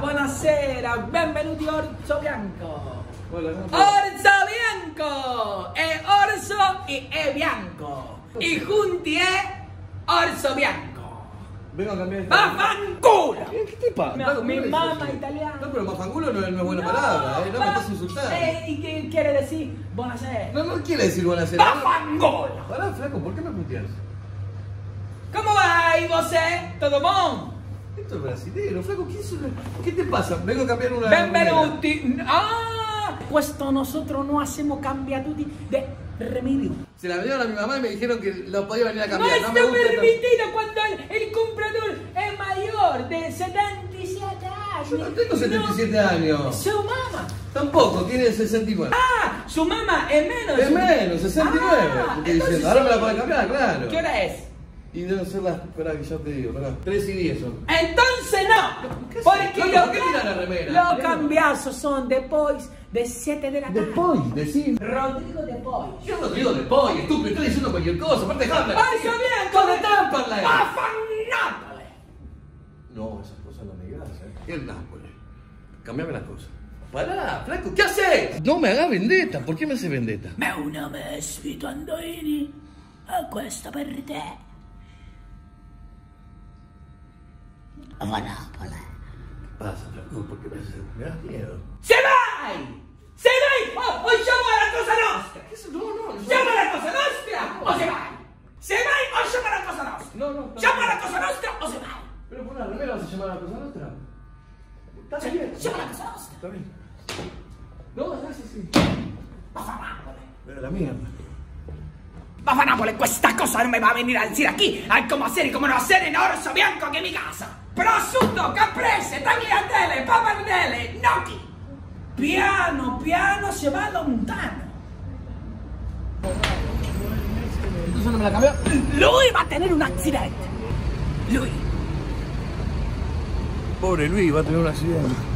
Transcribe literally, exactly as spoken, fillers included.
buonasera, benvenuti a Orso Bianco. Orso Bianco è orso e è bianco. I junti è Orso Bianco. Vaffanculo! Che ti parla? No, mi mamma italiana. No, pero vaffanculo no es una buena no, palabra, eh. No me estás insultando. Eh, ¿qué quiere decir? Buenasera. No, no quiere decir buenasera. Vaffanculo. Pará, Franco, ¿por qué me puteas? ¿Cómo va ahí vos, eh? Todo bon. Esto es brasileño, Franco, ¿qué, es una... ¿qué te pasa? Vengo a cambiar una... Benvenuti. Ah, puesto nosotros no hacemos cambiatuti de... Remedio. Se la vendieron a mi mamá y me dijeron que lo podía venir a cambiar. No, no me está permitido cuando el, el comprador es mayor de settantasette años. Yo no tengo settantasette no, años. Su mamá. Tampoco, tiene sessantaquattro. Ah, su mamá es menos. Es menos, sessantanove. Ah, entonces, diciendo, ahora sí. Me la pueden cambiar, claro. ¿Qué hora es? Y deben ser las, espera que ya te digo, espera, tres y diez son. Entonces no, ¿qué porque claro, los ¿por lo lo cambiazos son después de sette de la tarde. Después, decime. Rodrigo después. Yo no te digo después, estúpido, estoy diciendo cualquier cosa, aparte déjame. ¡Orso Bianco! ¿Dónde están para la Napoli? No, esas cosas no me digas, ¿eh? ¿Qué es Napoli? Cambiame las cosas. Pará, Franco, ¿qué haces? No me hagas vendetta, ¿por qué me haces vendetta? Mi nome è Vito Andoini, e questo per te. Napoli. Passa, perché mi ha miedo. Se vai! Se vai! O, o siamo alla cosa nostra! Che se, no, no, no. Siamo alla cosa nostra! No. O se vai! Se vai o siamo alla cosa nostra! No, no, no. Siamo alla cosa nostra o se vai! Però buona remera se siamo alla cosa nostra? Sta bene? Siamo alla cosa nostra! Sta bene? No, no, sì, sì. Baffa Napoli! Però la mia! Baffa Napoli, questa cosa non mi va a venire a dire qui! Al come serie come una serie in Orso Bianco che mi casa! Prosciutto, caprese, tagliatelle, pappardelle, gnocchi. Piano, piano si va lontano. Entonces no me la cambió. Lui va a tener un accidente. Lui. Pobre Luis va a tener un accidente.